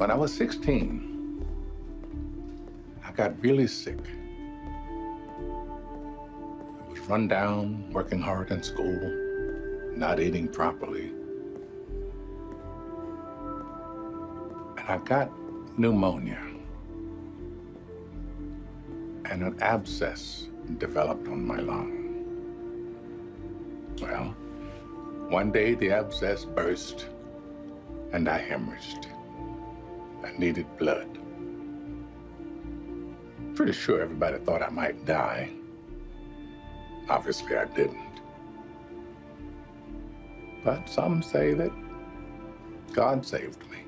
When I was 16, I got really sick. I was run down, working hard in school, not eating properly. And I got pneumonia. And an abscess developed on my lung. Well, one day the abscess burst and I hemorrhaged. I needed blood. Pretty sure everybody thought I might die. Obviously I didn't. But some say that God saved me.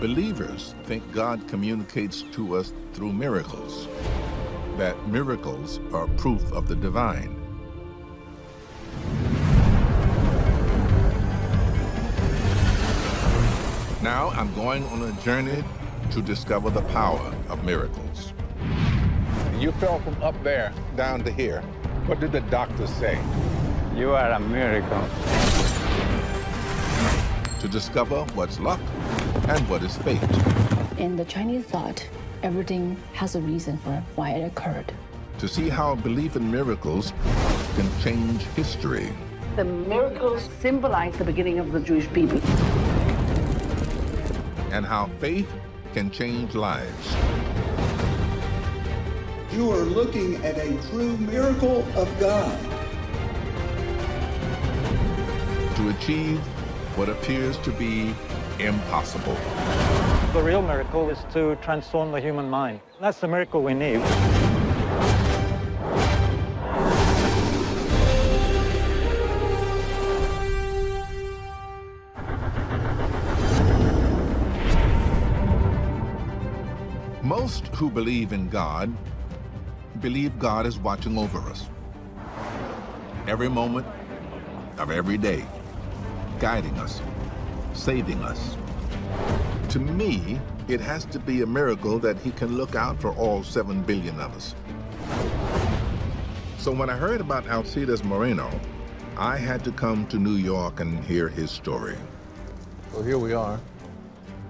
Believers think God communicates to us through miracles, that miracles are proof of the divine. Now I'm going on a journey to discover the power of miracles. You fell from up there down to here. What did the doctor say? You are a miracle. To discover what's luck and what is fate. In the Chinese thought, everything has a reason for why it occurred. To see how belief in miracles can change history. The miracles symbolize the beginning of the Jewish people. And how faith can change lives. You are looking at a true miracle of God. To achieve what appears to be impossible. The real miracle is to transform the human mind. That's the miracle we need. Most who believe God is watching over us. Every moment of every day, guiding us, saving us. To me, it has to be a miracle that he can look out for all 7 billion of us. So when I heard about Alcides Moreno, I had to come to New York and hear his story. Well, here we are.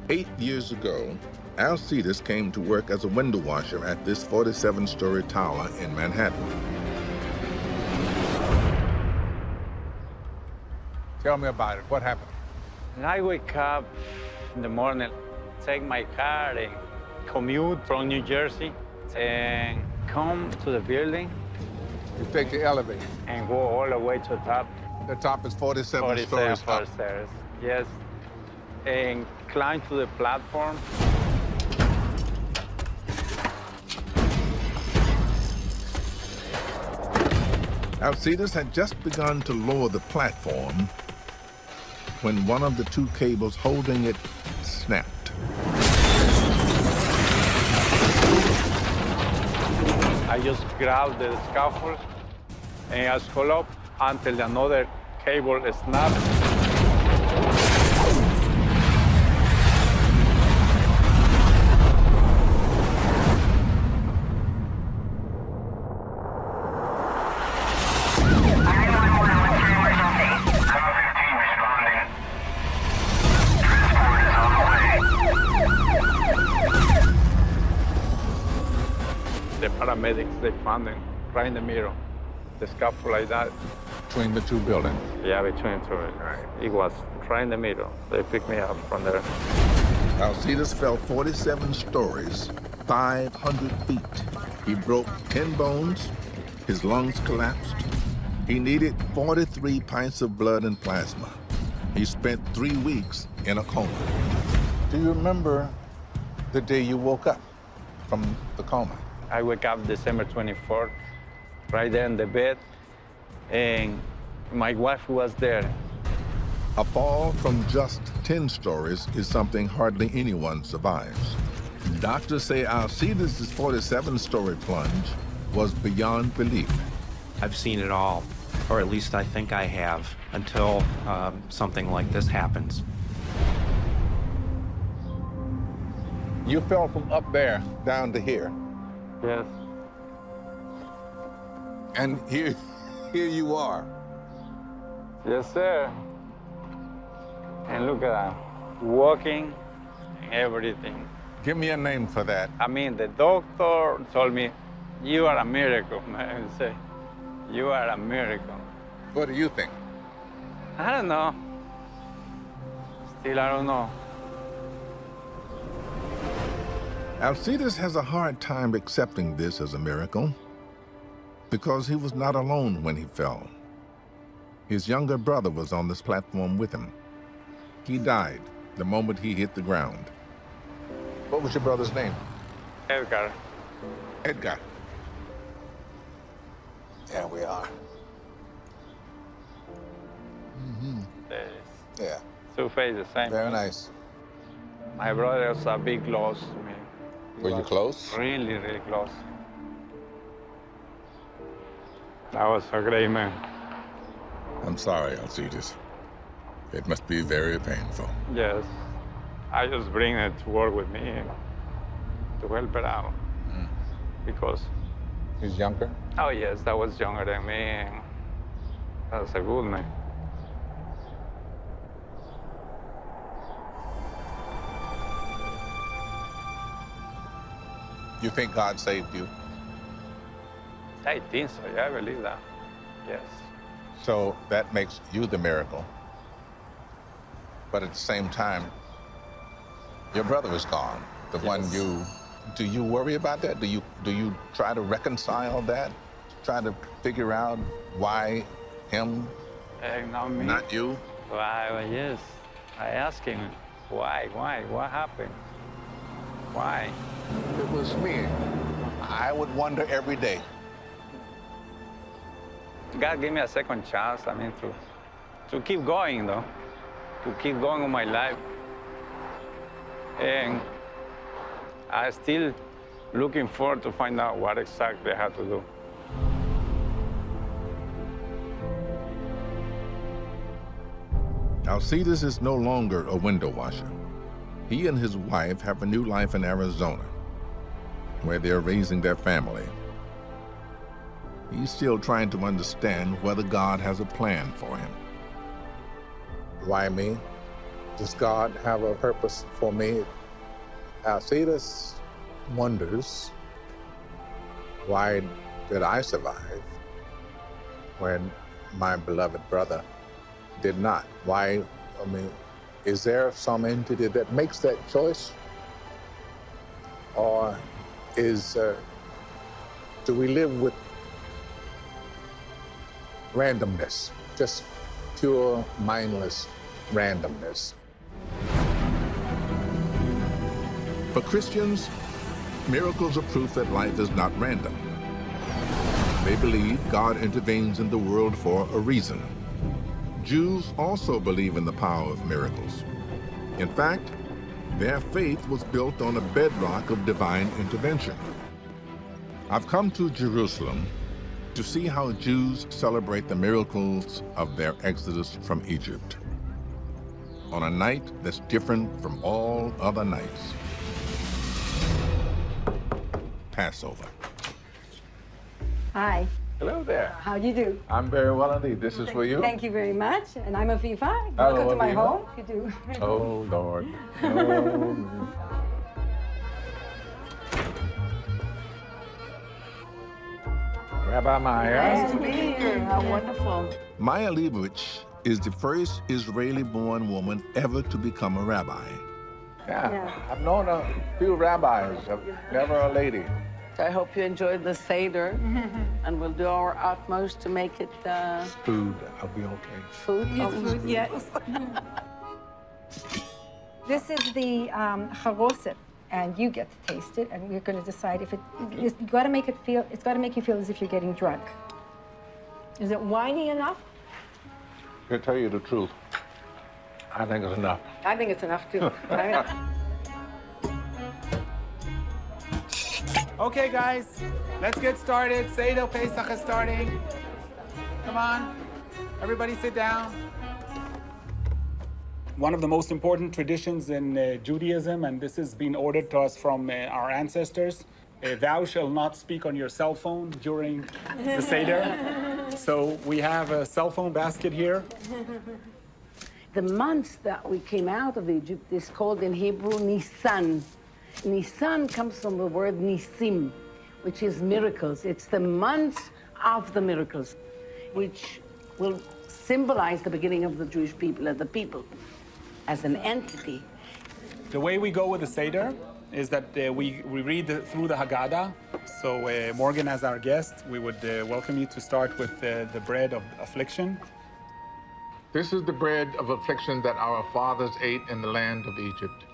8 years ago, Alcides came to work as a window washer at this 47-story tower in Manhattan. Tell me about it. What happened? And I wake up in the morning, take my car and commute from New Jersey and come to the building. You take the elevator? And go all the way to the top. The top is 47 stories up. Stairs, yes. And climb to the platform. Alcides had just begun to lower the platform when one of the two cables holding it snapped. I just grabbed the scaffold and I scroll up until another cable snapped. They found them right in the middle, the scaffold like that. Between the two buildings? Yeah, between the two buildings. Right. It was right in the middle. They picked me up from there. Alcides fell 47 stories, 500 feet. He broke 10 bones, his lungs collapsed. He needed 43 pints of blood and plasma. He spent 3 weeks in a coma. Do you remember the day you woke up from the coma? I wake up December 24th, right there in the bed, and my wife was there. A fall from just 10 stories is something hardly anyone survives. Doctors say Alcides' 47-story plunge was beyond belief. I've seen it all, or at least I think I have, until something like this happens. You fell from up there down to here. Yes. And here you are. Yes, sir. And look at that, walking and everything. Give me a name for that. I mean, the doctor told me, you are a miracle, man. I say, you are a miracle. What do you think? I don't know. Still, I don't know. Alcides has a hard time accepting this as a miracle because he was not alone when he fell. His younger brother was on this platform with him. He died the moment he hit the ground. What was your brother's name? Edgar. Edgar. There we are. Mm-hmm. There it is. Yeah. Two faces, same. Very nice. My brother was a big loss to me. Were you close? Really, really close. That was a great man. I'm sorry, Alcides. It must be very painful. Yes. I just bring her to work with me to help her out. Mm. Because... He's younger? Oh, yes. That was younger than me. That was a good man. You think God saved you? I think so, yeah, I believe that, yes. So that makes you the miracle. But at the same time, your brother was gone, the yes. one you... Do you worry about that? Do you try to reconcile that? Try to figure out why him, not me. Not you? Why, yes. I ask him, why, what happened? Why? If it was me, I would wonder every day. God gave me a second chance, I mean, to keep going, though. To keep going with my life. And I'm still looking forward to find out what exactly I had to do. Alcides is no longer a window washer. He and his wife have a new life in Arizona, where they're raising their family. He's still trying to understand whether God has a plan for him. Why me? Does God have a purpose for me? Alcides wonders, why did I survive when my beloved brother did not? Why, I mean, is there some entity that makes that choice? Or is, do we live with randomness? Just pure, mindless randomness. For Christians, miracles are proof that life is not random. They believe God intervenes in the world for a reason. Jews also believe in the power of miracles. In fact, their faith was built on a bedrock of divine intervention. I've come to Jerusalem to see how Jews celebrate the miracles of their exodus from Egypt on a night that's different from all other nights. Passover. Hi. Hello there. How do you do? I'm very well indeed. This is for you. Thank you very much. And I'm Aviva. Welcome to my home. You do. Oh, Lord. Oh. Rabbi Maya. Nice to meet you. How wonderful. Maya Leibovitch is the first Israeli-born woman ever to become a rabbi. Yeah. I've known a few rabbis, never a lady. I hope you enjoyed the Seder, and we'll do our utmost to make it... Food, I'll be okay. Food? Food, yes. This is the charoset, and you get to taste it, and we're going to decide if it... You got to make it feel... It's got to make you feel as if you're getting drunk. Is it winey enough? I'll tell you the truth. I think it's enough. I think it's enough, too. Okay, guys, let's get started. Seder Pesach is starting. Come on, everybody sit down. One of the most important traditions in Judaism, and this has been ordered to us from our ancestors, thou shall not speak on your cell phone during the Seder. So we have a cell phone basket here. the month that we came out of Egypt is called in Hebrew Nisan. Nisan comes from the word Nisim, which is miracles. It's the month of the miracles, which will symbolize the beginning of the Jewish people as the people, as an entity. The way we go with the Seder is that we read through the Haggadah. So Morgan, as our guest, we would welcome you to start with the bread of affliction. This is the bread of affliction that our fathers ate in the land of Egypt.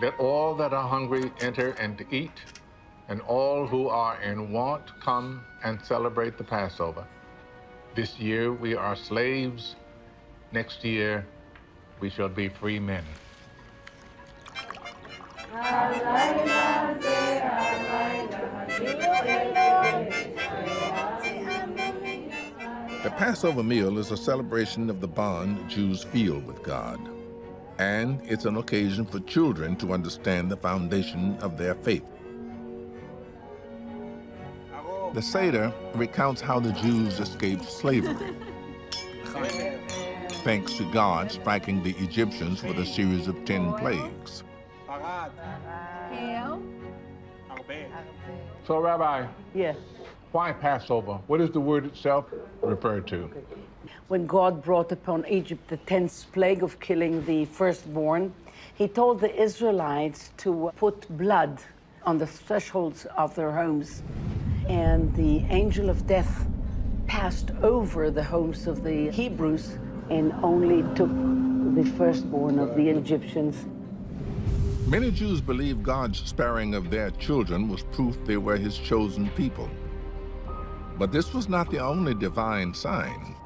Let all that are hungry enter and eat, and all who are in want come and celebrate the Passover. This year we are slaves. Next year we shall be free men. The Passover meal is a celebration of the bond Jews feel with God, and it's an occasion for children to understand the foundation of their faith. The Seder recounts how the Jews escaped slavery, thanks to God striking the Egyptians with a series of 10 plagues. So, Rabbi, yes. Why Passover? What is the word itself referred to? When God brought upon Egypt the 10th plague of killing the firstborn, he told the Israelites to put blood on the thresholds of their homes. And the angel of death passed over the homes of the Hebrews and only took the firstborn of the Egyptians. Many Jews believe God's sparing of their children was proof they were his chosen people. But this was not the only divine sign.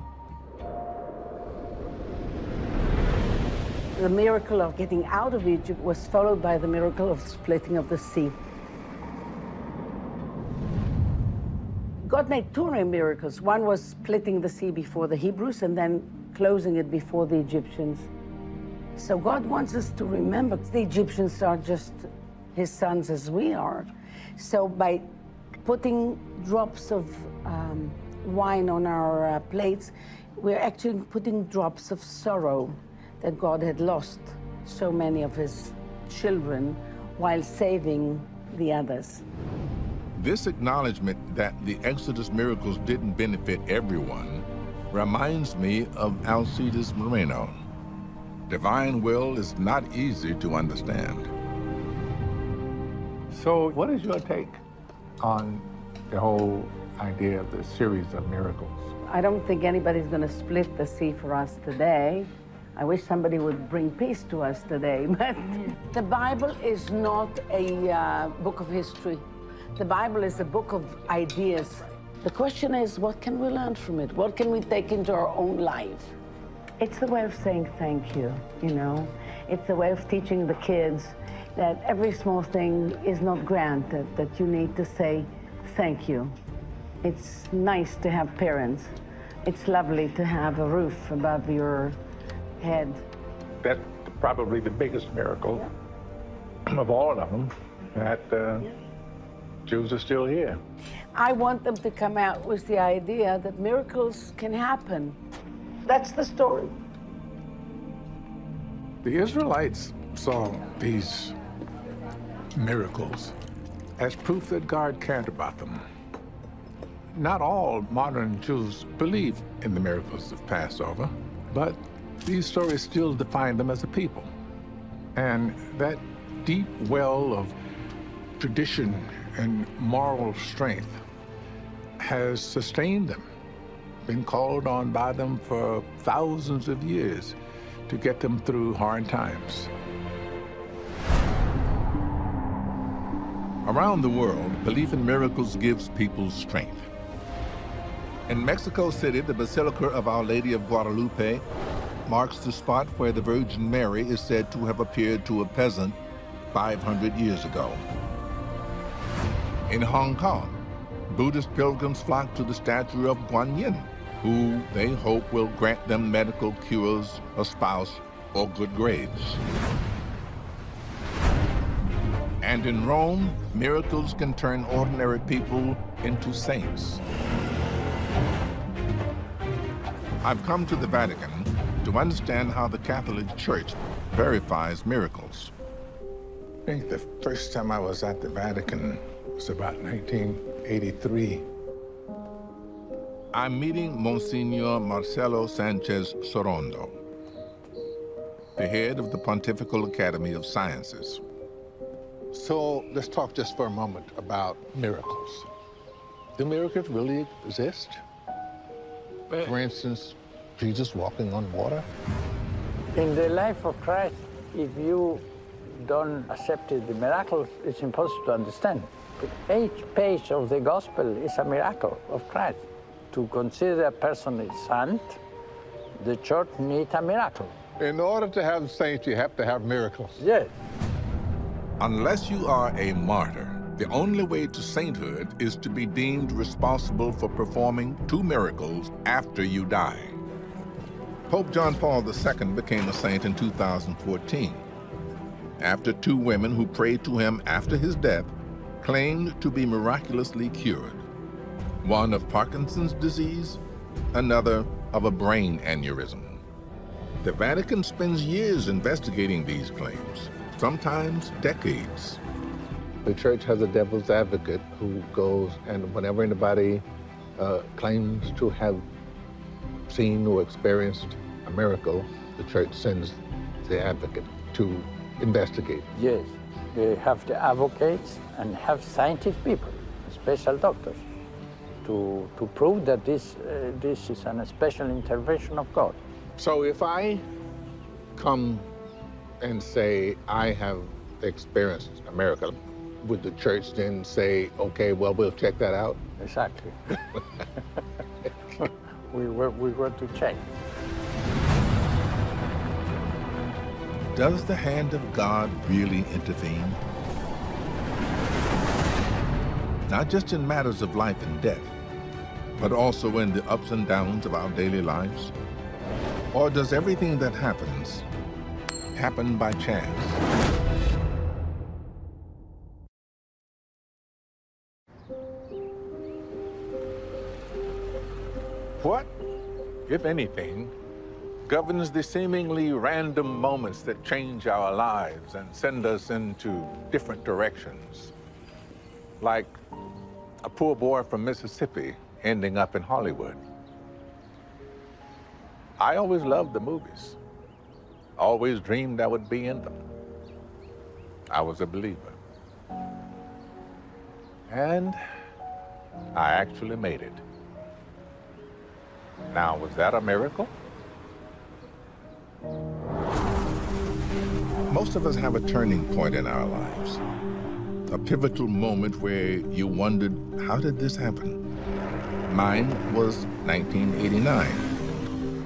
The miracle of getting out of Egypt was followed by the miracle of splitting of the sea. God made two miracles. One was splitting the sea before the Hebrews and then closing it before the Egyptians. So God wants us to remember the Egyptians are just his sons as we are. So by putting drops of wine on our plates, we're actually putting drops of sorrow that God had lost so many of his children while saving the others. This acknowledgement that the Exodus miracles didn't benefit everyone reminds me of Alcides Moreno. Divine will is not easy to understand. So what is your take on the whole idea of the series of miracles? I don't think anybody's going to split the sea for us today. I wish somebody would bring peace to us today, but the Bible is not a book of history. The Bible is a book of ideas. The question is, what can we learn from it? What can we take into our own life? It's a way of saying thank you, you know. It's a way of teaching the kids that every small thing is not granted, that you need to say thank you. It's nice to have parents. It's lovely to have a roof above your head. That's probably the biggest miracle of all of them, that Jews are still here. I want them to come out with the idea that miracles can happen. That's the story. The Israelites saw these miracles as proof that God cared about them. Not all modern Jews believe in the miracles of Passover, but these stories still define them as a people. And that deep well of tradition and moral strength has sustained them, been called on by them for thousands of years to get them through hard times. Around the world, belief in miracles gives people strength. In Mexico City, the Basilica of Our Lady of Guadalupe marks the spot where the Virgin Mary is said to have appeared to a peasant 500 years ago. In Hong Kong, Buddhist pilgrims flock to the statue of Guanyin, who they hope will grant them medical cures, a spouse, or good grades. And in Rome, miracles can turn ordinary people into saints. I've come to the Vatican to understand how the Catholic Church verifies miracles. I think the first time I was at the Vatican was about 1983. I'm meeting Monsignor Marcelo Sanchez Sorondo, the head of the Pontifical Academy of Sciences. So let's talk just for a moment about miracles. Do miracles really exist? For instance, Jesus walking on water? In the life of Christ, if you don't accept the miracles, it's impossible to understand. But each page of the gospel is a miracle of Christ. To consider a person a saint, the church needs a miracle. In order to have saints, you have to have miracles. Yes. Unless you are a martyr, the only way to sainthood is to be deemed responsible for performing two miracles after you die. Pope John Paul II became a saint in 2014, after two women who prayed to him after his death claimed to be miraculously cured, one of Parkinson's disease, another of a brain aneurysm. The Vatican spends years investigating these claims, sometimes decades. The church has a devil's advocate who goes and whenever anybody claims to have seen or experienced a miracle, the church sends the advocate to investigate. Yes, they have the advocates and have scientific people, special doctors, to prove that this is a special intervention of God. So if I come and say I have experienced a miracle, would the church then say, okay, well, we'll check that out? Exactly. we were to check. Does the hand of God really intervene? Not just in matters of life and death, but also in the ups and downs of our daily lives? Or does everything that happens happen by chance? What, if anything, governs the seemingly random moments that change our lives and send us into different directions? Like a poor boy from Mississippi ending up in Hollywood. I always loved the movies. Always dreamed I would be in them. I was a believer. And I actually made it. Now, was that a miracle? Most of us have a turning point in our lives, a pivotal moment where you wondered, how did this happen? Mine was 1989.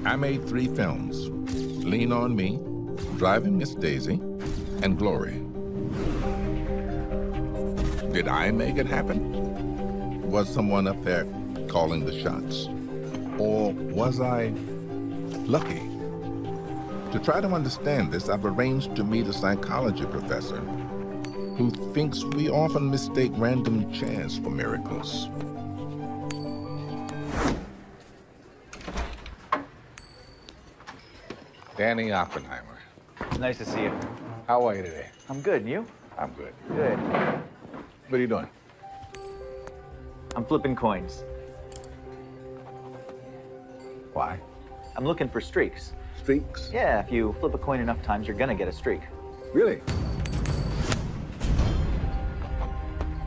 I made three films, Lean on Me, Driving Miss Daisy, and Glory. Did I make it happen? Was someone up there calling the shots? Or was I lucky? To try to understand this, I've arranged to meet a psychology professor who thinks we often mistake random chance for miracles. Danny Oppenheimer. Nice to see you. How are you today? I'm good, and you? I'm good. Good. What are you doing? I'm flipping coins. Why? I'm looking for streaks. Streaks? Yeah, if you flip a coin enough times, you're gonna get a streak. Really?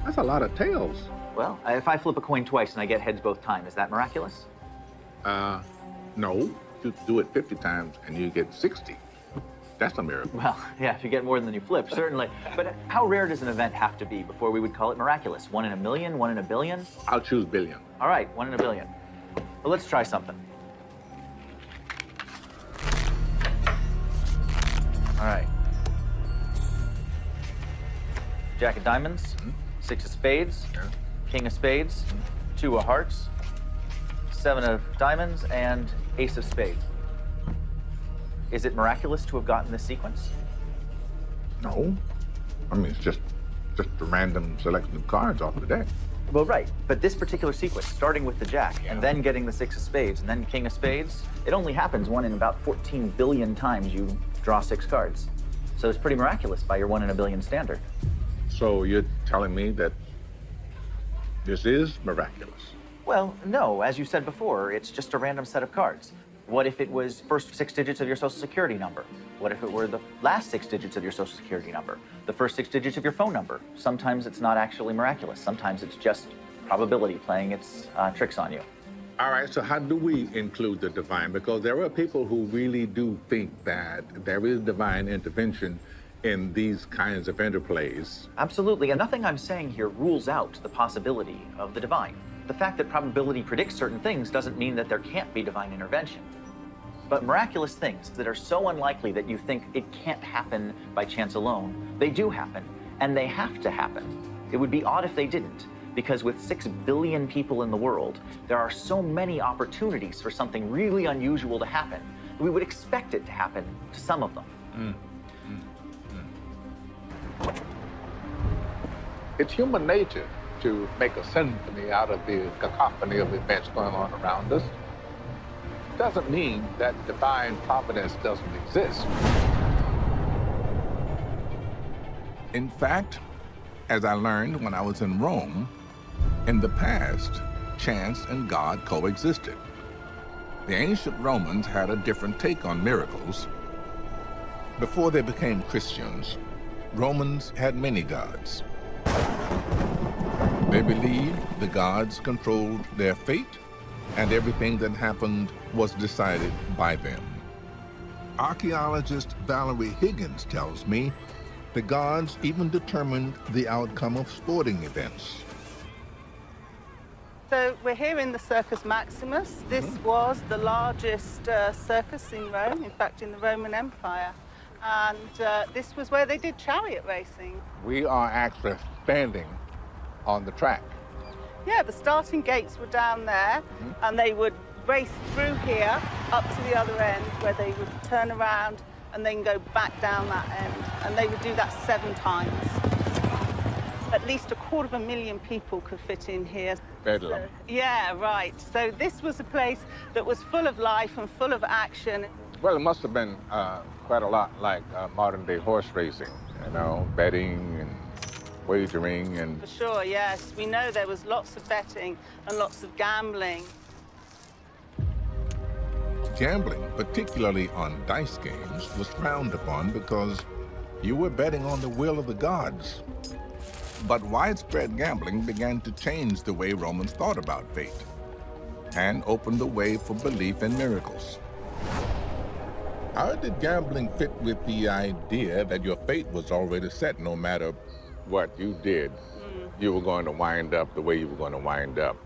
That's a lot of tails. Well, if I flip a coin twice and I get heads both times, is that miraculous? No. You do it 50 times and you get 60. That's a miracle. Well, yeah, if you get more than you flip, certainly. But how rare does an event have to be before we would call it miraculous? 1 in a million, 1 in a billion? I'll choose billion. All right, 1 in a billion. Well, let's try something. All right. Jack of diamonds, 6 of spades, yeah. King of spades, 2 of hearts, 7 of diamonds, and ace of spades. Is it miraculous to have gotten this sequence? No. I mean, it's just a random selection of cards off the deck. Well, right, but this particular sequence, starting with the jack, and then getting the six of spades, and then king of spades, it only happens one in about 14 billion times you draw six cards. So it's pretty miraculous by your 1 in a billion standard. So you're telling me that this is miraculous? Well, no, as you said before, it's just a random set of cards. What if it was first 6 digits of your social security number? What if it were the last 6 digits of your social security number? The first 6 digits of your phone number? Sometimes it's not actually miraculous. Sometimes it's just probability playing its tricks on you. All right, so how do we include the divine? Because there are people who really do think that there is divine intervention in these kinds of interplays. Absolutely, and nothing I'm saying here rules out the possibility of the divine. The fact that probability predicts certain things doesn't mean that there can't be divine intervention. But miraculous things that are so unlikely that you think it can't happen by chance alone, they do happen, and they have to happen. It would be odd if they didn't, because with 6 billion people in the world, there are so many opportunities for something really unusual to happen. We would expect it to happen to some of them. It's human nature to make a symphony out of the cacophony of events going on around us. Doesn't mean that divine providence doesn't exist. In fact, as I learned when I was in Rome, in the past, chance and God coexisted. The ancient Romans had a different take on miracles. Before they became Christians, Romans had many gods. They believed the gods controlled their fate, and everything that happened was decided by them. Archaeologist Valerie Higgins tells me the gods even determined the outcome of sporting events. So we're here in the Circus Maximus. This was the largest circus in Rome, in fact, in the Roman Empire. And this was where they did chariot racing. We are actually standing on the track. Yeah, the starting gates were down there, and they would race through here up to the other end, where they would turn around and then go back down that end. And they would do that 7 times. At least 250,000 people could fit in here. Bedlam. Yeah, right. So this was a place that was full of life and full of action. Well, it must have been quite a lot like modern-day horse racing, you know, betting and wagering and... For sure, yes. We know there was lots of betting and lots of gambling. Gambling, particularly on dice games, was frowned upon because you were betting on the will of the gods. But widespread gambling began to change the way Romans thought about fate and opened the way for belief in miracles. How did gambling fit with the idea that your fate was already set? No matter what you did, you were going to wind up the way you were going to wind up.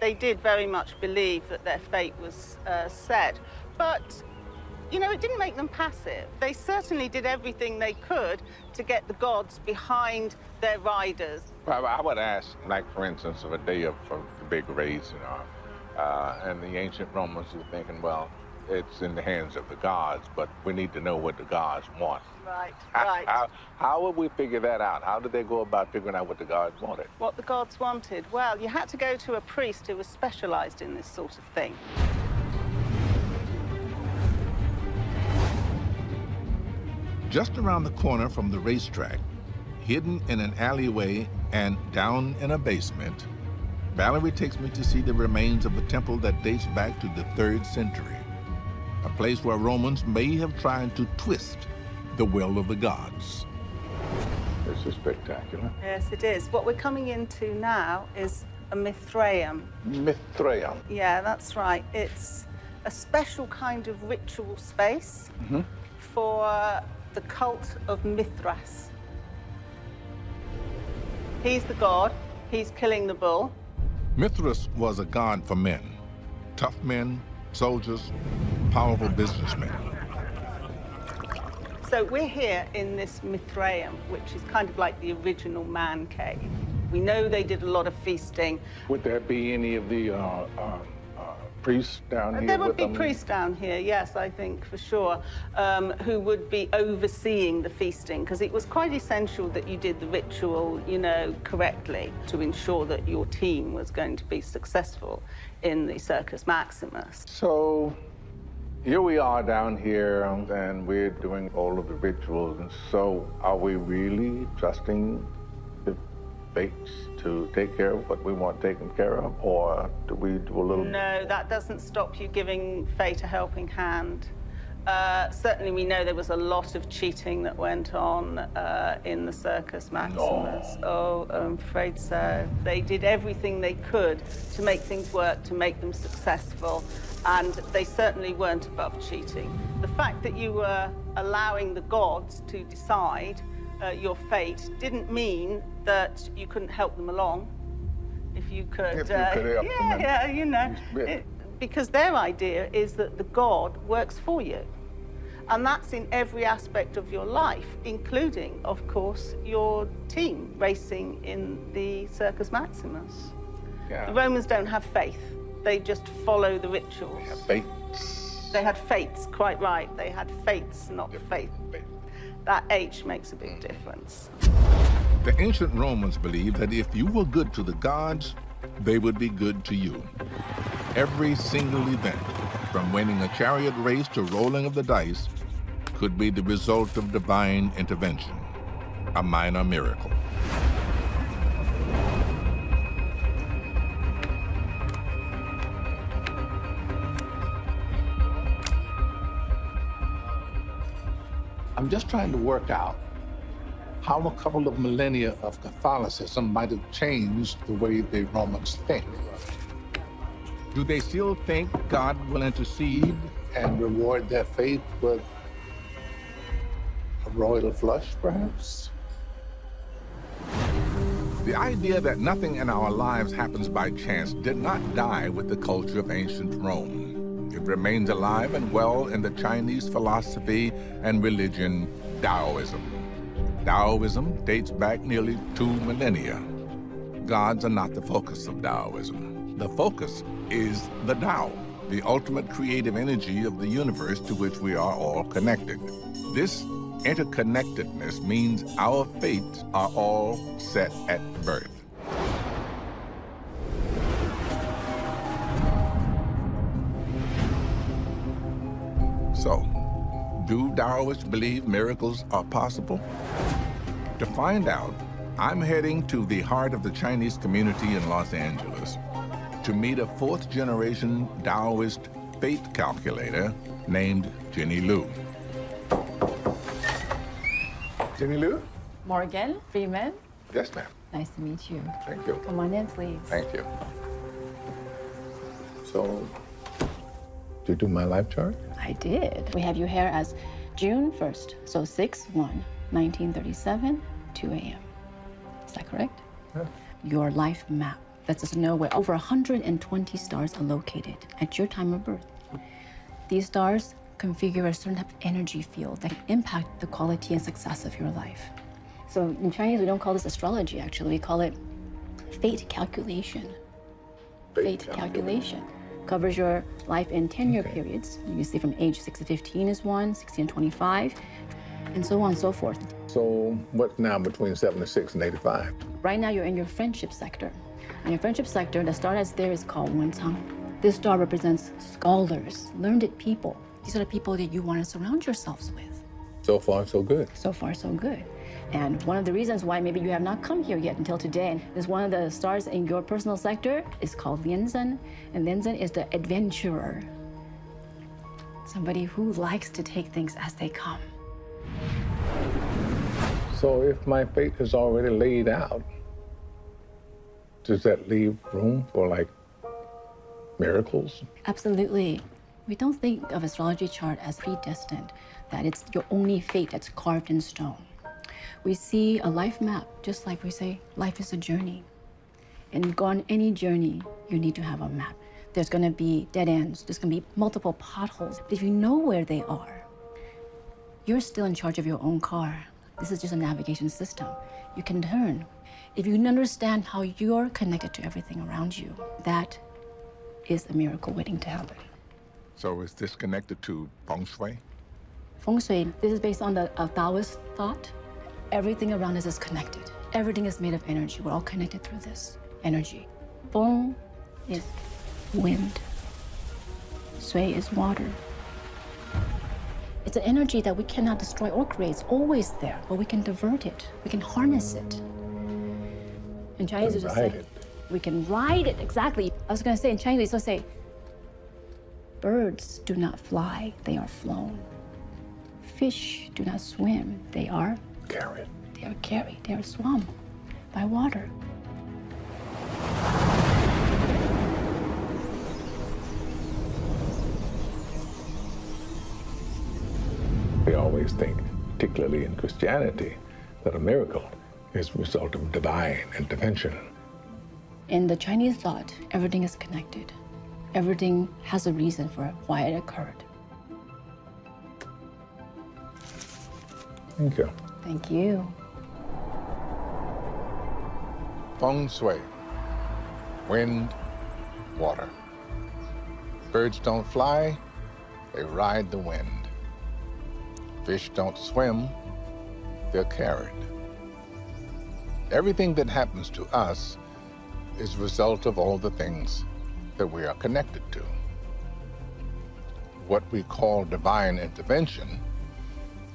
They did very much believe that their fate was set, but, you know, it didn't make them passive. They certainly did everything they could to get the gods behind their riders. Well, I would ask, like, for instance, of a day of the big race, you know, and the ancient Romans were thinking, well, it's in the hands of the gods, but we need to know what the gods want. Right, right. How would we figure that out? How did they go about figuring out what the gods wanted? What the gods wanted? Well, you had to go to a priest who was specialized in this sort of thing. Just around the corner from the racetrack, hidden in an alleyway and down in a basement, Valerie takes me to see the remains of a temple that dates back to the 3rd century. A place where Romans may have tried to twist the will of the gods. This is spectacular. Yes, it is. What we're coming into now is a Mithraeum. Mithraeum. Yeah, that's right. It's a special kind of ritual space for the cult of Mithras. He's the god. He's killing the bull. Mithras was a god for men, tough men, soldiers, powerful businessmen. So we're here in this Mithraeum, which is kind of like the original man cave. We know they did a lot of feasting. Would there be any of the priests down here? There would be priests down here, yes, I think, for sure, who would be overseeing the feasting, because it was quite essential that you did the ritual, you know, correctly to ensure that your team was going to be successful in the Circus Maximus. So here we are down here, and we're doing all of the rituals, and so are we really trusting the fates to take care of what we want taken care of, or do we do a little... No, that doesn't stop you giving fate a helping hand. Certainly we know there was a lot of cheating that went on in the Circus Maximus. No. Oh, I'm afraid so. They did everything they could to make things work, to make them successful, and they certainly weren't above cheating. The fact that you were allowing the gods to decide your fate didn't mean that you couldn't help them along. If you could... If you could help them. Yeah, you know. Because their idea is that the god works for you. And that's in every aspect of your life, including, of course, your team racing in the Circus Maximus. Yeah. The Romans don't have faith. They just follow the rituals. They have fates. They had fates, quite right. They had fates, not faith. That H makes a big difference. The ancient Romans believed that if you were good to the gods, they would be good to you. Every single event, from winning a chariot race to rolling of the dice, could be the result of divine intervention, a minor miracle. I'm just trying to work out how a couple of millennia of Catholicism might have changed the way the Romans think. Do they still think God will intercede and reward their faith with a royal flush, perhaps? The idea that nothing in our lives happens by chance did not die with the culture of ancient Rome. It remains alive and well in the Chinese philosophy and religion, Taoism. Taoism dates back nearly 2 millennia. Gods are not the focus of Taoism. The focus is the Tao, the ultimate creative energy of the universe to which we are all connected. This interconnectedness means our fates are all set at birth. So, do Taoists believe miracles are possible? To find out, I'm heading to the heart of the Chinese community in Los Angeles to meet a 4th-generation Taoist faith calculator named Jenny Liu. Jenny Liu? Morgan Freeman? Yes, ma'am. Nice to meet you. Thank you. Come on in, please. Thank you. So, did you do my life chart? I did. We have you here as June 1st, so 6/1/1937, 2 a.m. Is that correct? Yeah. Your life map lets us know where over 120 stars are located at your time of birth. These stars configure a certain type of energy field that impact the quality and success of your life. So in Chinese, we don't call this astrology, actually. We call it fate calculation. Fate calculation covers your life in 10-year periods. You can see from age 6 to 15 is one, 16 to 25, and so on and so forth. So what's now between 76 and 85? Right now, you're in your friendship sector. And your friendship sector, the star that's there is called Wentang. This star represents scholars, learned people. These are the people that you want to surround yourselves with. So far, so good. So far, so good. And one of the reasons why maybe you have not come here yet until today is one of the stars in your personal sector is called Lianzhen, and Lianzhen is the adventurer, somebody who likes to take things as they come. So if my fate is already laid out, does that leave room for, like, miracles? Absolutely. We don't think of astrology chart as predestined, that it's your only fate that's carved in stone. We see a life map, just like we say, life is a journey. And on any journey, you need to have a map. There's gonna be dead ends, there's gonna be multiple potholes. But if you know where they are, you're still in charge of your own car. This is just a navigation system. You can turn. If you understand how you're connected to everything around you, that is a miracle waiting to happen. So is this connected to feng shui? Feng shui, this is based on the Taoist thought. Everything around us is connected. Everything is made of energy. We're all connected through this energy. Feng is wind. Shui is water. It's an energy that we cannot destroy or create. It's always there, but we can divert it. We can harness it. In Chinese, we just say, we can ride it, exactly. I was going to say, in Chinese, we say, birds do not fly, they are flown. Fish do not swim, they are carried. They are carried, they are swum by water. We always think, particularly in Christianity, that a miracle is a result of divine intervention. In the Chinese thought, everything is connected. Everything has a reason for why it occurred. Thank you. Thank you. Feng shui, wind, water. Birds don't fly, they ride the wind. Fish don't swim, they're carried. Everything that happens to us is a result of all the things that we are connected to. What we call divine intervention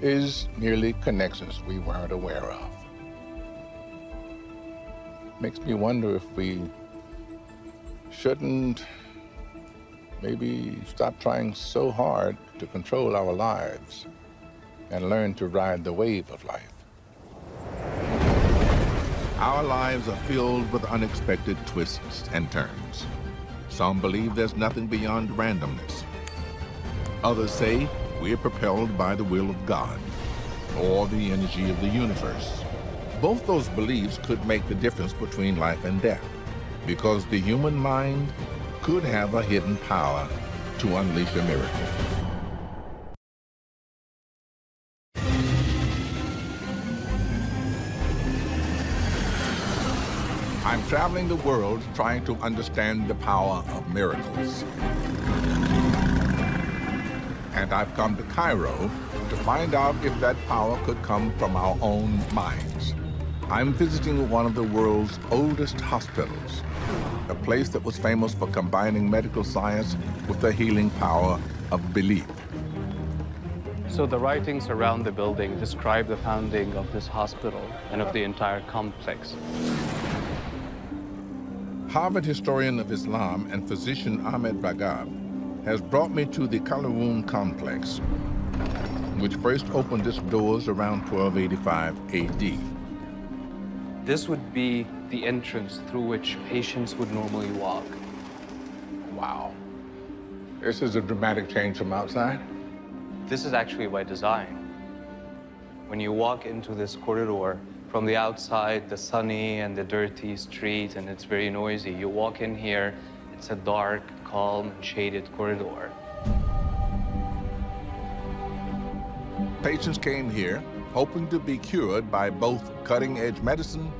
is merely connections we weren't aware of. Makes me wonder if we shouldn't maybe stop trying so hard to control our lives and learn to ride the wave of life. Our lives are filled with unexpected twists and turns. Some believe there's nothing beyond randomness. Others say we're propelled by the will of God or the energy of the universe. Both those beliefs could make the difference between life and death, because the human mind could have a hidden power to unleash a miracle. I'm traveling the world trying to understand the power of miracles. And I've come to Cairo to find out if that power could come from our own minds. I'm visiting one of the world's oldest hospitals, a place that was famous for combining medical science with the healing power of belief. So the writings around the building describe the founding of this hospital and of the entire complex. Harvard historian of Islam and physician Ahmed Ragab has brought me to the Qalawun Complex, which first opened its doors around 1285 AD. This would be the entrance through which patients would normally walk. Wow. This is a dramatic change from outside. This is actually by design. When you walk into this corridor, from the outside, the sunny and the dirty street, and it's very noisy. You walk in here, it's a dark, calm, and shaded corridor. Patients came here hoping to be cured by both cutting-edge medicine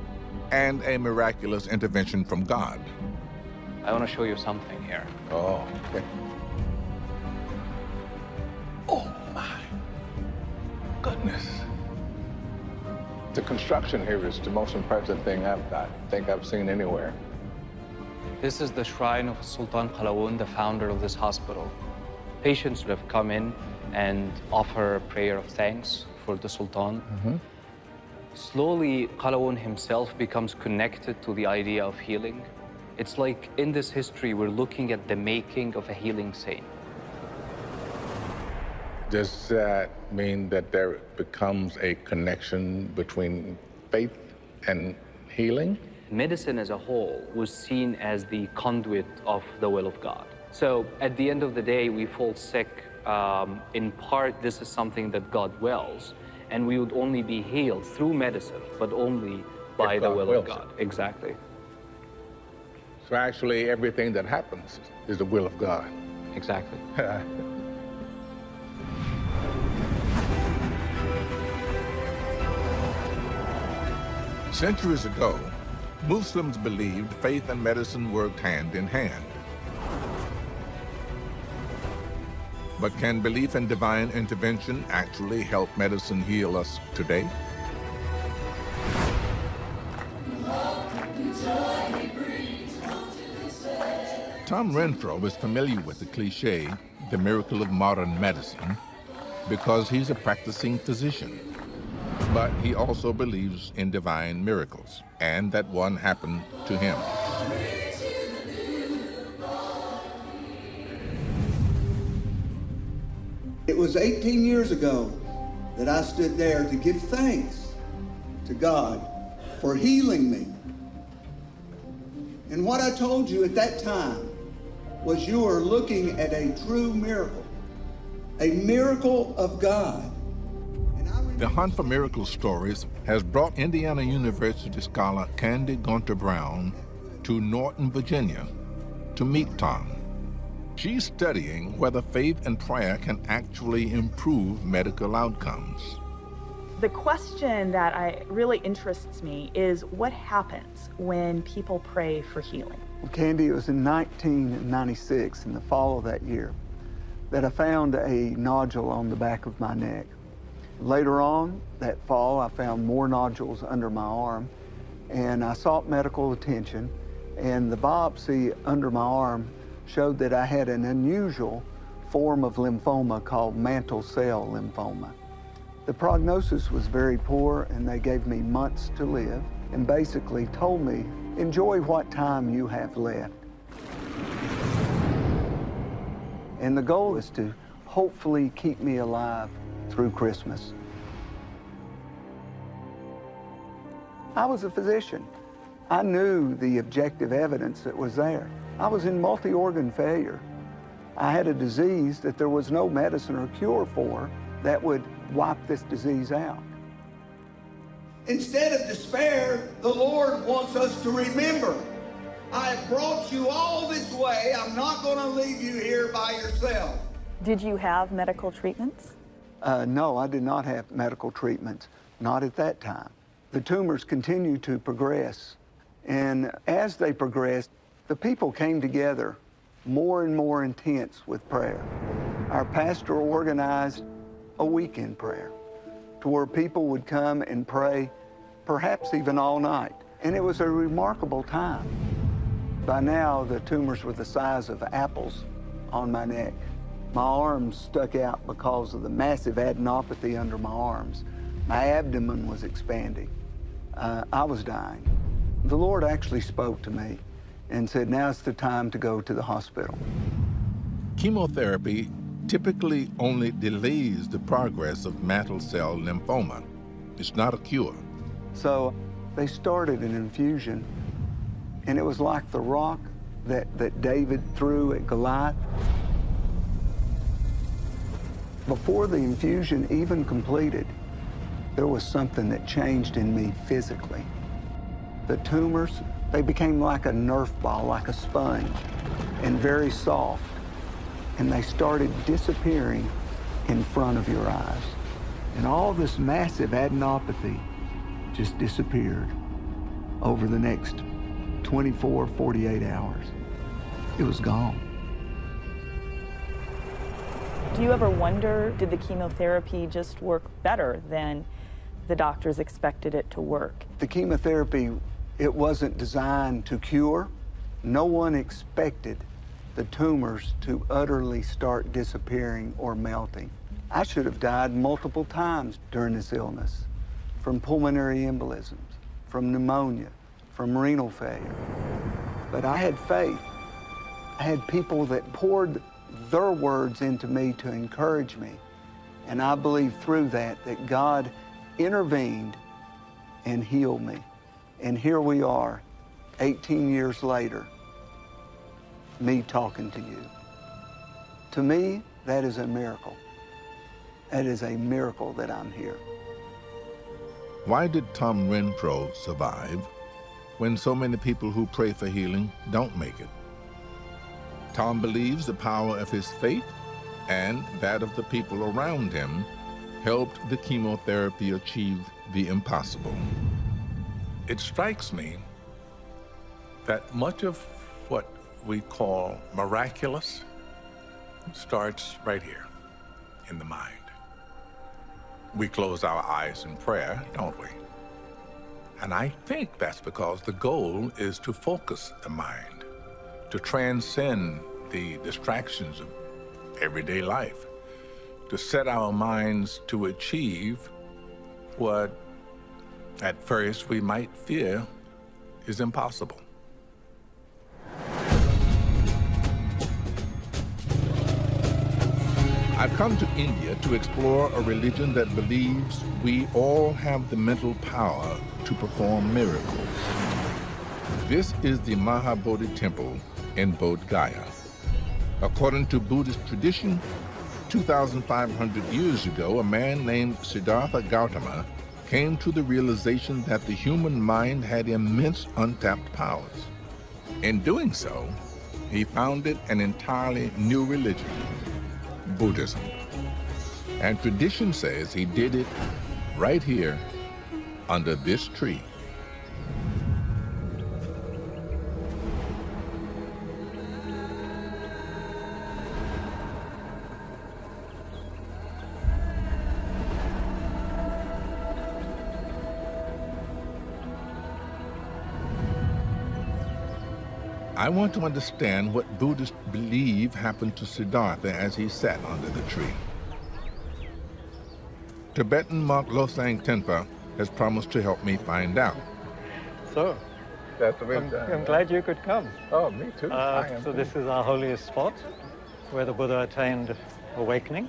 and a miraculous intervention from God. I want to show you something here. Oh, okay. Oh, my goodness. The construction here is the most impressive thing I think I've seen anywhere. This is the shrine of Sultan Qalawun, the founder of this hospital. Patients would have come in and offer a prayer of thanks for the Sultan. Slowly, Qalawun himself becomes connected to the idea of healing. It's like in this history, we're looking at the making of a healing saint. Does that mean that there becomes a connection between faith and healing? Medicine as a whole was seen as the conduit of the will of God. So at the end of the day, we fall sick. In part, this is something that God wills, and we would only be healed through medicine, but only by the will of God. Exactly. So actually, everything that happens is the will of God. Exactly. Centuries ago, Muslims believed faith and medicine worked hand in hand. But can belief and divine intervention actually help medicine heal us today? Tom Renfro is familiar with the cliche, the miracle of modern medicine, because he's a practicing physician. But he also believes in divine miracles, and that one happened to him. It was 18 years ago that I stood there to give thanks to God for healing me. And what I told you at that time was you are looking at a true miracle, a miracle of God. The hunt for miracle stories has brought Indiana University scholar Candy Gunter Brown to Norton, Virginia, to meet Tom. She's studying whether faith and prayer can actually improve medical outcomes. The question that really interests me is what happens when people pray for healing? Well, Candy, it was in 1996, in the fall of that year, that I found a nodule on the back of my neck. Later on that fall, I found more nodules under my arm, and I sought medical attention, and the biopsy under my arm showed that I had an unusual form of lymphoma called mantle cell lymphoma. The prognosis was very poor, and they gave me months to live and basically told me, enjoy what time you have left. And the goal is to hopefully keep me alive through Christmas. I was a physician. I knew the objective evidence that was there. I was in multi-organ failure. I had a disease that there was no medicine or cure for that would wipe this disease out. Instead of despair, the Lord wants us to remember, I have brought you all this way. I'm not going to leave you here by yourself. Did you have medical treatments? No, I did not have medical treatments, not at that time. The tumors continued to progress, and as they progressed, the people came together more and more intense with prayer. Our pastor organized a weekend prayer to where people would come and pray, perhaps even all night. And it was a remarkable time. By now, the tumors were the size of apples on my neck. My arms stuck out because of the massive adenopathy under my arms. My abdomen was expanding. I was dying. The Lord actually spoke to me and said, now's the time to go to the hospital. Chemotherapy typically only delays the progress of mantle cell lymphoma. It's not a cure. So they started an infusion, and it was like the rock that David threw at Goliath. Before the infusion even completed, there was something that changed in me physically. The tumors, they became like a Nerf ball, like a sponge, and very soft. And they started disappearing in front of your eyes. And all this massive adenopathy just disappeared over the next 24, 48 hours. It was gone. Do you ever wonder, did the chemotherapy just work better than the doctors expected it to work? The chemotherapy, it wasn't designed to cure. No one expected the tumors to utterly start disappearing or melting. I should have died multiple times during this illness, from pulmonary embolisms, from pneumonia, from renal failure. But I had faith. I had people that poured their words into me to encourage me. And I believe through that God intervened and healed me. And here we are, 18 years later, me talking to you. To me, that is a miracle. That is a miracle that I'm here. Why did Tom Renfro survive when so many people who pray for healing don't make it? Tom believes the power of his faith and that of the people around him helped the chemotherapy achieve the impossible. It strikes me that much of what we call miraculous starts right here. in the mind. We close our eyes in prayer, don't we? And I think that's because the goal is to focus the mind, to transcend the distractions of everyday life, to set our minds to achieve what at first we might fear is impossible. I've come to India to explore a religion that believes we all have the mental power to perform miracles. This is the Mahabodhi Temple in Bodh Gaya. According to Buddhist tradition, 2,500 years ago, a man named Siddhartha Gautama came to the realization that the human mind had immense untapped powers. In doing so, he founded an entirely new religion, Buddhism. And tradition says he did it right here under this tree. I want to understand what Buddhists believe happened to Siddhartha as he sat under the tree. Tibetan monk Losang Tenpa has promised to help me find out. So, that's I'm glad you could come. Oh, me too. So this is our holiest spot where the Buddha attained awakening.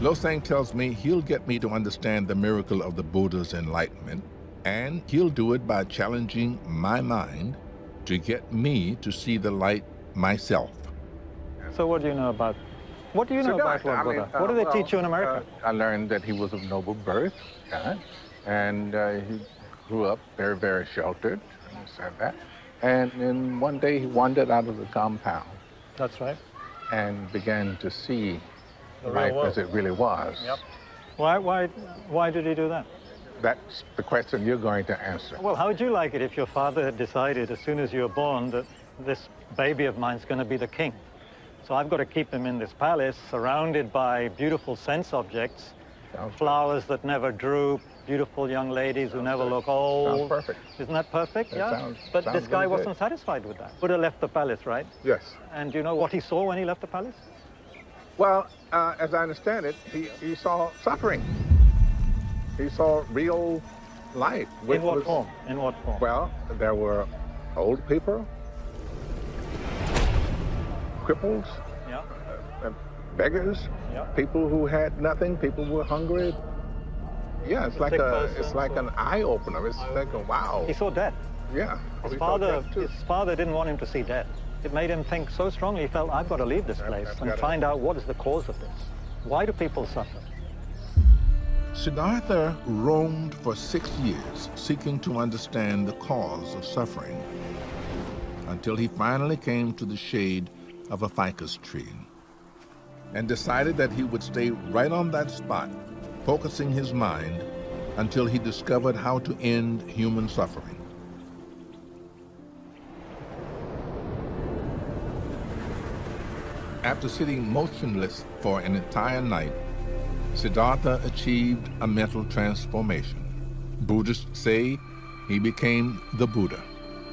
Losang tells me he'll get me to understand the miracle of the Buddha's enlightenment, and he'll do it by challenging my mind to get me to see the light myself. So what do you know about? What do you know about Lord Buddha? What do they teach you in America? I learned that he was of noble birth, and he grew up very, very sheltered. And then one day he wandered out of the compound. That's right. And began to see life as it really was. Yep. Why did he do that? That's the question you're going to answer. Well, how would you like it if your father had decided as soon as you were born that this baby of mine's going to be the king? So I've got to keep him in this palace, surrounded by beautiful sense objects, flowers that never droop, beautiful young ladies who never look old. Sounds perfect. Isn't that perfect? That sounds, but this guy wasn't satisfied with that. Buddha left the palace, right? Yes. And do you know what he saw when he left the palace? Well, as I understand it, he saw suffering. He saw real life. In what form? In what form? Well, there were old people, cripples, beggars, people who had nothing, people who were hungry. Yeah, it's like an eye opener. It's like a wow. He saw death. Yeah. His father didn't want him to see death. It made him think so strongly. He felt, I've got to leave this place and find out what is the cause of this. Why do people suffer? Siddhartha roamed for 6 years, seeking to understand the cause of suffering, until he finally came to the shade of a ficus tree and decided that he would stay right on that spot, focusing his mind until he discovered how to end human suffering. After sitting motionless for an entire night, Siddhartha achieved a mental transformation. Buddhists say he became the Buddha,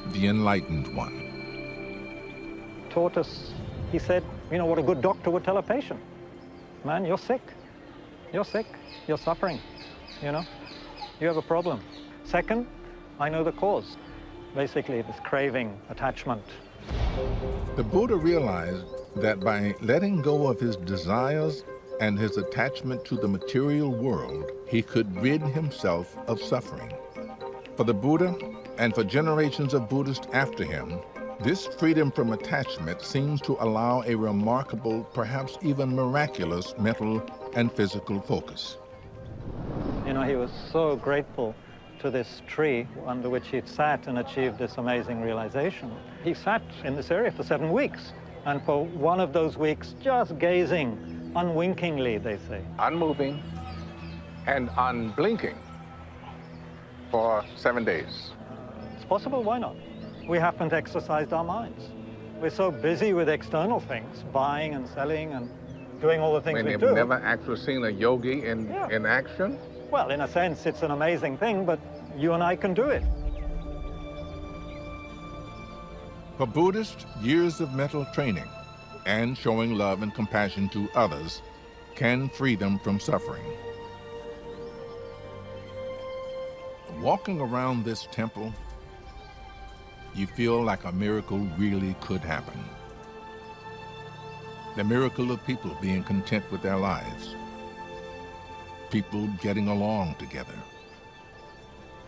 the enlightened one. Taught us, he said, you know what a good doctor would tell a patient. Man, you're sick. You're sick. You're suffering. You know, you have a problem. Second, I know the cause. Basically, this craving, attachment. The Buddha realized that by letting go of his desires and his attachment to the material world, he could rid himself of suffering. For the Buddha, and for generations of Buddhists after him, this freedom from attachment seems to allow a remarkable, perhaps even miraculous, mental and physical focus. You know, he was so grateful to this tree under which he'd sat and achieved this amazing realization. He sat in this area for 7 weeks, and for one of those weeks, just gazing unwinkingly, they say. Unmoving and unblinking for 7 days. It's possible, why not? We haven't exercised our minds. We're so busy with external things, buying and selling and doing all the things we do. And you've never actually seen a yogi in action? Well, in a sense, it's an amazing thing, but you and I can do it. For Buddhists, years of mental training and showing love and compassion to others can free them from suffering. Walking around this temple, you feel like a miracle really could happen. The miracle of people being content with their lives. People getting along together.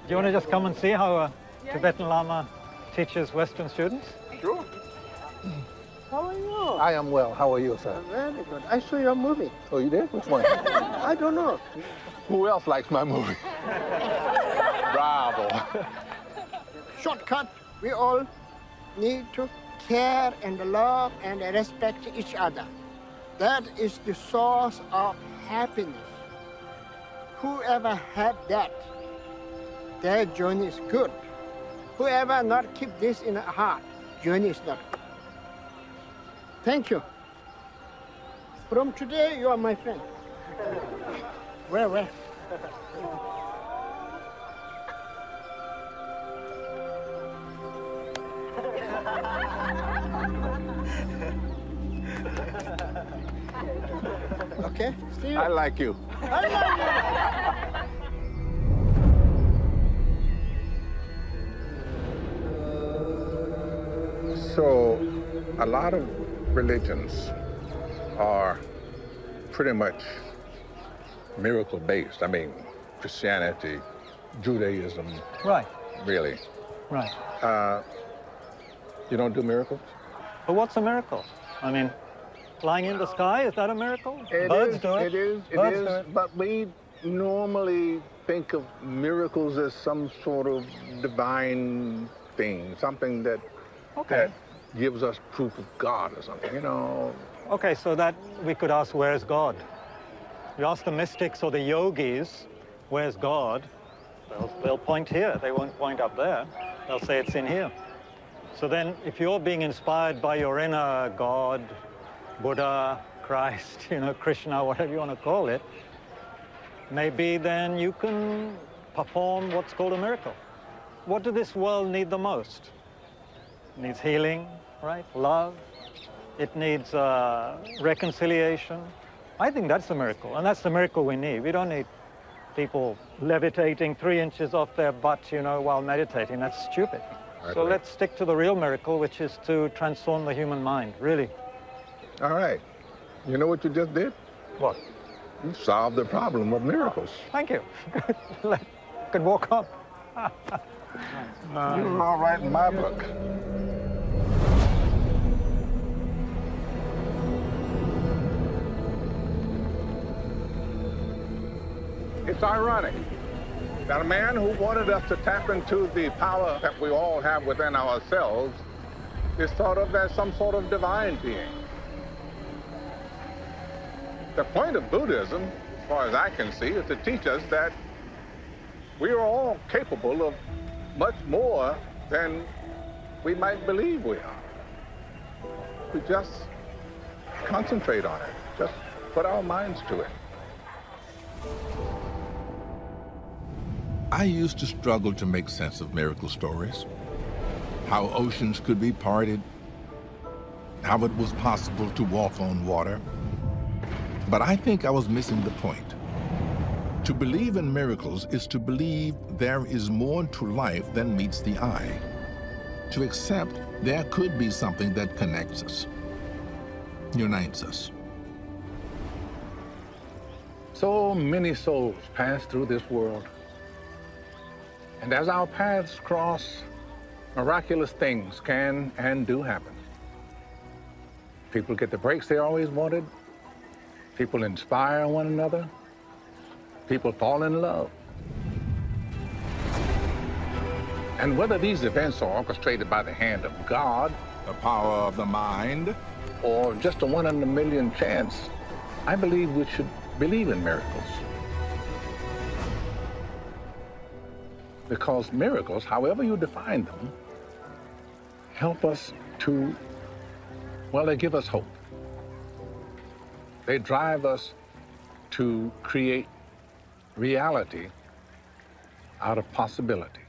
Do you want to just come and see how a Tibetan Lama teaches Western students? Sure. How are you? I am well. How are you, sir? I'm very good. I saw your movie. Oh, you did? Which one? I don't know. Who else likes my movie? Bravo. Shortcut. We all need to care and love and respect each other. That is the source of happiness. Whoever have that, their journey is good. Whoever not keep this in their heart, journey is not good. Thank you. From today, you are my friend. Well, well. Okay, see you. I like you. I like you. So, a lot of religions are pretty much miracle-based. I mean, Christianity, Judaism. Right. Really. Right. You don't do miracles? But what's a miracle? I mean, flying in the sky, is that a miracle? Birds do it. But we normally think of miracles as some sort of divine thing, something that that gives us proof of God or something, you know. Okay, so that we could ask, where's God? You ask the mystics or the yogis, where's God? They'll point here. They won't point up there. They'll say it's in here. So then, if you're being inspired by your inner God, Buddha, Christ, you know, Krishna, whatever you want to call it, maybe then you can perform what's called a miracle. What does this world need the most? It needs healing, right? Love. It needs reconciliation. I think that's the miracle, and that's the miracle we need. We don't need people levitating 3 inches off their butt, you know, while meditating. That's stupid. Right. So let's stick to the real miracle, which is to transform the human mind, really. All right. You know what you just did? What? You solved the problem of miracles. Thank you. I could walk up. You were all right in my book. It's ironic that a man who wanted us to tap into the power that we all have within ourselves is thought of as some sort of divine being. The point of Buddhism, as far as I can see, is to teach us that we are all capable of much more than we might believe we are. We just concentrate on it, just put our minds to it. I used to struggle to make sense of miracle stories, how oceans could be parted, how it was possible to walk on water. But I think I was missing the point. To believe in miracles is to believe there is more to life than meets the eye, to accept there could be something that connects us, unites us. So many souls pass through this world. And as our paths cross, miraculous things can and do happen. People get the breaks they always wanted. People inspire one another. People fall in love. And whether these events are orchestrated by the hand of God, the power of the mind, or just a 1 in a million chance, I believe we should believe in miracles. Because miracles, however you define them, help us to, well, they give us hope. They drive us to create reality out of possibility.